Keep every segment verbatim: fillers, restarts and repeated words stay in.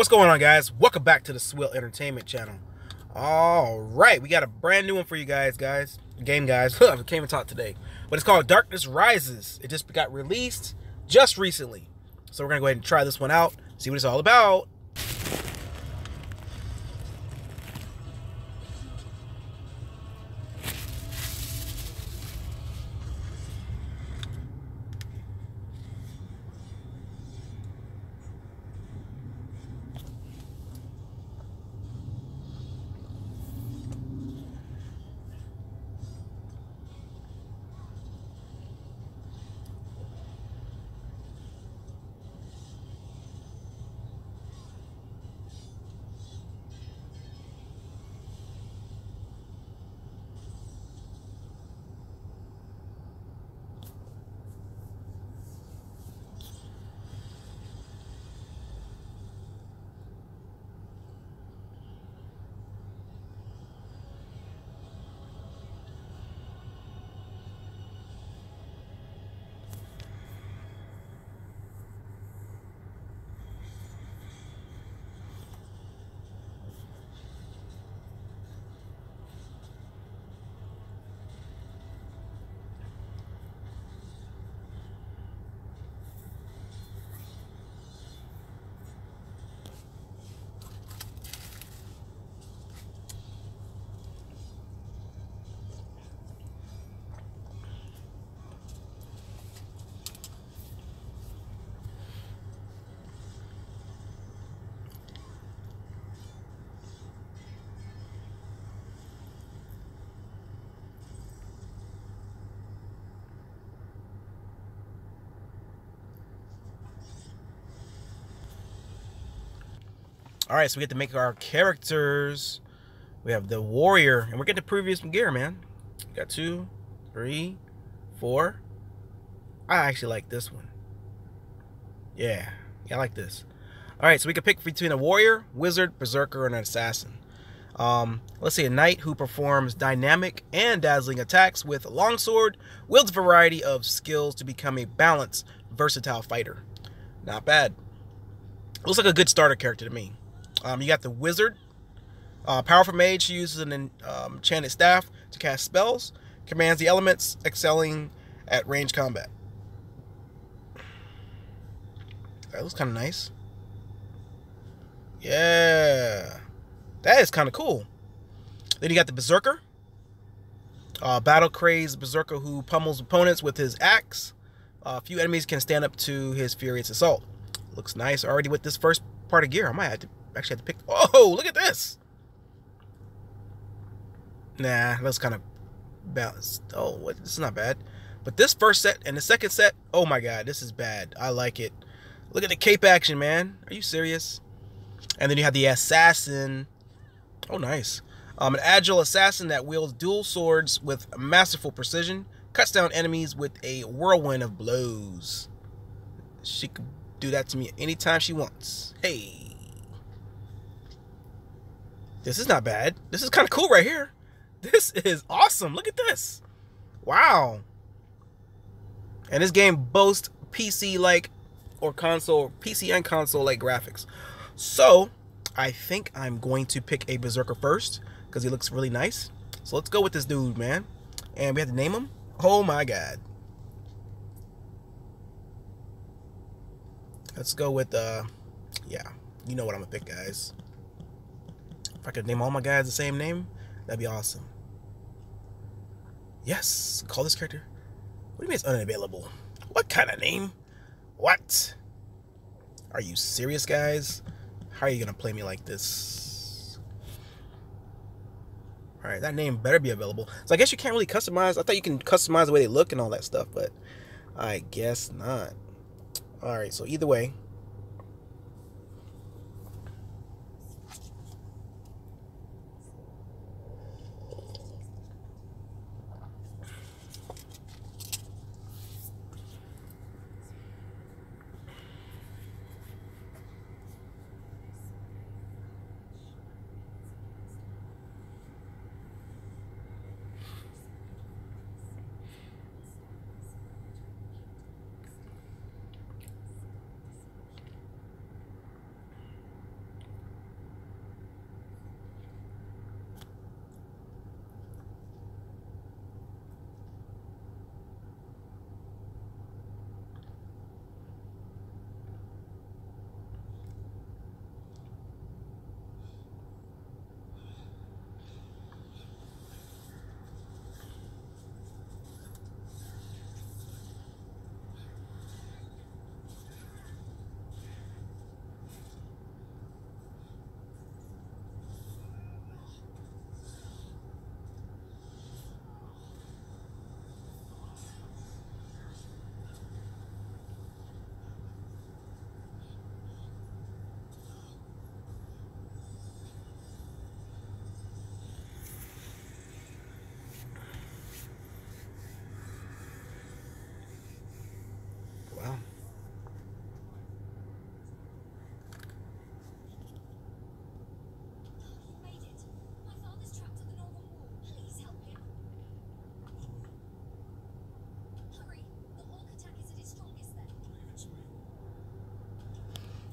what's going on, guys? Welcome back to the SWILL Entertainment channel. All right, we got a brand new one for you guys, guys. Game, guys. I came and talked today. But it's called Darkness Rises. It just got released just recently. So we're going to go ahead and try this one out, see what it's all about. All right, so we get to make our characters. We have the warrior, and we're getting to preview some gear, man. We got two, three, four. I actually like this one. Yeah, yeah, I like this. All right, so we can pick between a warrior, wizard, berserker, and an assassin. Um, let's see, a knight who performs dynamic and dazzling attacks with a longsword, wields a variety of skills to become a balanced, versatile fighter. Not bad. Looks like a good starter character to me. Um, you got the wizard, uh, powerful mage. She uses an um, enchanted staff to cast spells, commands the elements, excelling at range combat. That looks kind of nice. Yeah, that is kind of cool. Then you got the berserker, uh, battle crazed berserker who pummels opponents with his axe. Uh, few enemies can stand up to his furious assault. Looks nice already with this first part of gear. I might have to actually have to pick. Oh, look at this. Nah, that's kind of balanced. Oh, what? This is not bad. But this first set and the second set, oh my God, this is bad. I like it. Look at the cape action, man. Are you serious? And then you have the assassin. Oh, nice. Um, an agile assassin that wields dual swords with masterful precision, cuts down enemies with a whirlwind of blows. She could do that to me anytime she wants. Hey, this is not bad. This is kind of cool right here. This is awesome. Look at this. Wow. And this game boasts P C like or console, P C and console like graphics. So I think I'm going to pick a berserker first because he looks really nice. So let's go with this dude, man. And we have to name him. Oh my God. Let's go with, uh, yeah, you know what I'm gonna pick, guys. If I could name all my guys the same name, that'd be awesome. Yes, call this character. What do you mean it's unavailable? What kind of name? What? Are you serious, guys? How are you gonna play me like this? All right, that name better be available. So I guess you can't really customize. I thought you can customize the way they look and all that stuff, but I guess not. All right, so either way.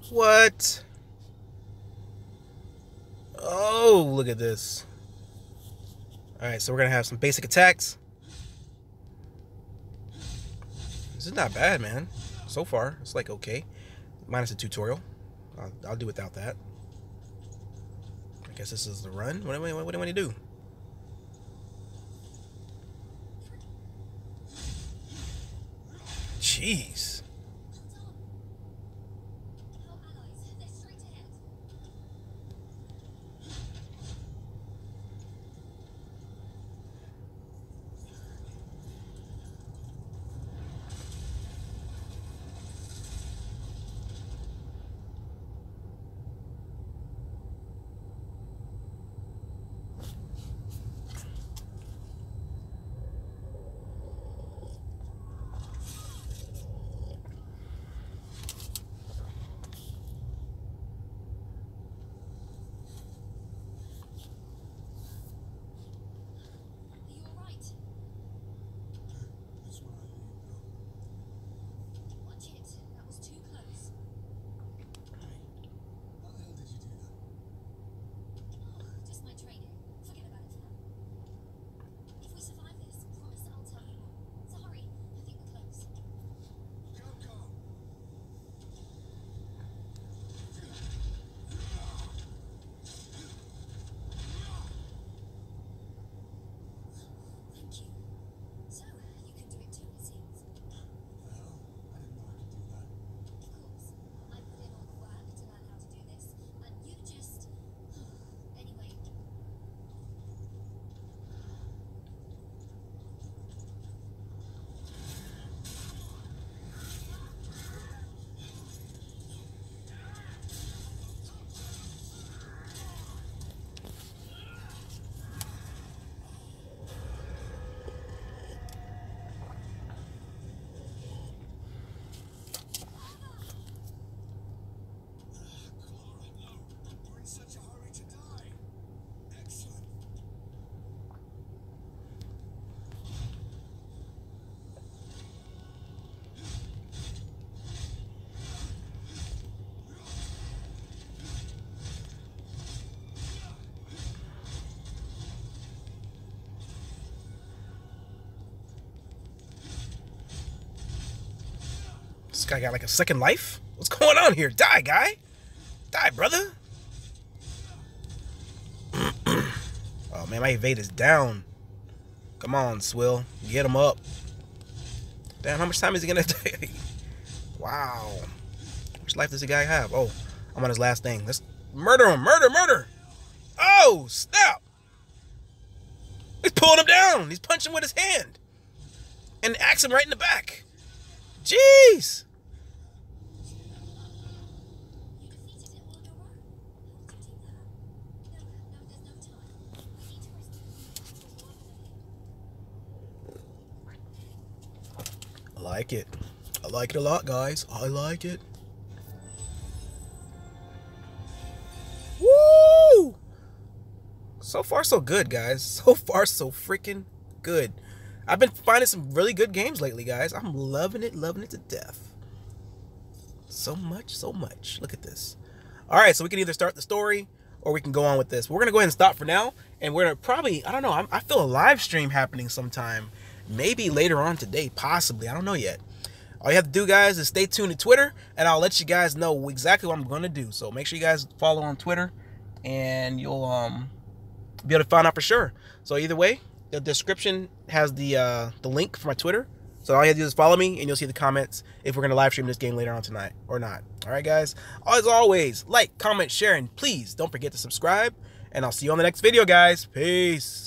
What? Oh, look at this. Alright, so we're going to have some basic attacks. This is not bad, man. So far, it's like okay. Minus a tutorial. I'll, I'll do without that. I guess this is the run. What do we, what do we do? Jeez. This guy got like a second life? What's going on here? Die, guy. Die, brother. Oh, man, my evade is down. Come on, Swill. Get him up. Damn, how much time is he going to take? Wow. Which life does the guy have? Oh, I'm on his last thing. Let's murder him. Murder, murder. Oh, snap. He's pulling him down. He's punching with his hand. And axe him right in the back. Jeez. I like it. I like it a lot, guys. I like it. Woo! So far, so good, guys. So far, so freaking good. I've been finding some really good games lately, guys. I'm loving it, loving it to death. So much, so much. Look at this. All right, so we can either start the story or we can go on with this. We're going to go ahead and stop for now. And we're going to probably, I don't know, I'm, I feel a live stream happening sometime. Maybe later on today, possibly. I don't know yet. All you have to do, guys, is stay tuned to Twitter. And I'll let you guys know exactly what I'm going to do. So make sure you guys follow on Twitter. And you'll um, be able to find out for sure. So either way, the description has the uh, the link for my Twitter. So all you have to do is follow me, and you'll see the comments if we're going to live stream this game later on tonight or not. All right, guys? As always, like, comment, share, and please don't forget to subscribe. And I'll see you on the next video, guys. Peace.